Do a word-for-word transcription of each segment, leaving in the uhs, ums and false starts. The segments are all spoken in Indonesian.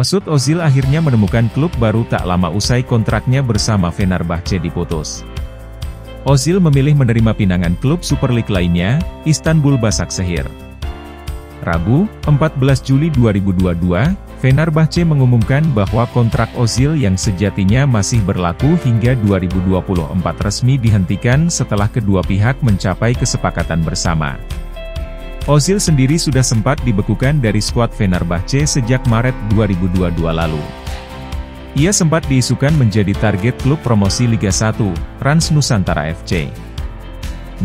Mesut Ozil akhirnya menemukan klub baru tak lama usai kontraknya bersama Fenerbahçe diputus. Ozil memilih menerima pinangan klub Super League lainnya, Istanbul Basaksehir. Rabu, empat belas Juli dua ribu dua puluh dua, Fenerbahçe mengumumkan bahwa kontrak Ozil yang sejatinya masih berlaku hingga dua ribu dua puluh empat resmi dihentikan setelah kedua pihak mencapai kesepakatan bersama. Ozil sendiri sudah sempat dibekukan dari skuad Fenerbahçe sejak Maret dua ribu dua puluh dua lalu. Ia sempat diisukan menjadi target klub promosi Liga satu, Rans Nusantara F C.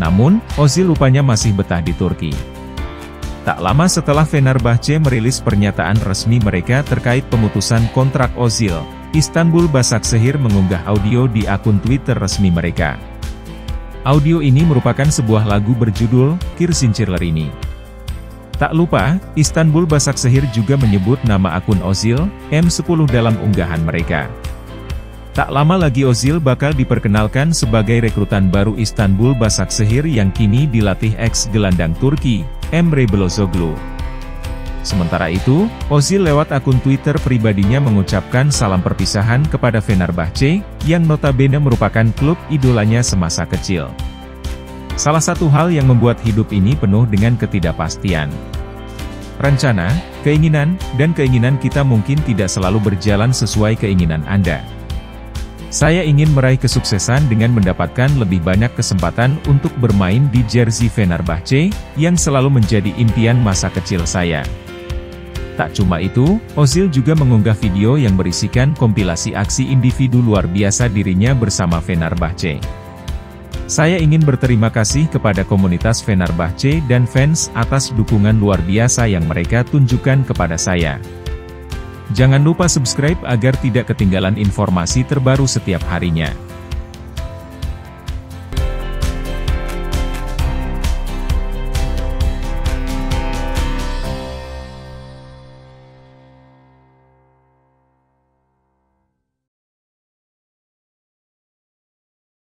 Namun, Ozil rupanya masih betah di Turki. Tak lama setelah Fenerbahçe merilis pernyataan resmi mereka terkait pemutusan kontrak Ozil, Istanbul Basaksehir mengunggah audio di akun Twitter resmi mereka. Audio ini merupakan sebuah lagu berjudul Kirsinçileri ini. Tak lupa, Istanbul Basaksehir juga menyebut nama akun Ozil, M sepuluh dalam unggahan mereka. Tak lama lagi Ozil bakal diperkenalkan sebagai rekrutan baru Istanbul Basaksehir yang kini dilatih ex-gelandang Turki, Emre Belozoglu. Sementara itu, Ozil lewat akun Twitter pribadinya mengucapkan salam perpisahan kepada Fenerbahçe, yang notabene merupakan klub idolanya semasa kecil. Salah satu hal yang membuat hidup ini penuh dengan ketidakpastian. Rencana, keinginan, dan keinginan kita mungkin tidak selalu berjalan sesuai keinginan Anda. Saya ingin meraih kesuksesan dengan mendapatkan lebih banyak kesempatan untuk bermain di jersey Fenerbahçe, yang selalu menjadi impian masa kecil saya. Tak cuma itu, Ozil juga mengunggah video yang berisikan kompilasi aksi individu luar biasa dirinya bersama Fenerbahçe. Saya ingin berterima kasih kepada komunitas Fenerbahçe dan fans atas dukungan luar biasa yang mereka tunjukkan kepada saya. Jangan lupa subscribe agar tidak ketinggalan informasi terbaru setiap harinya.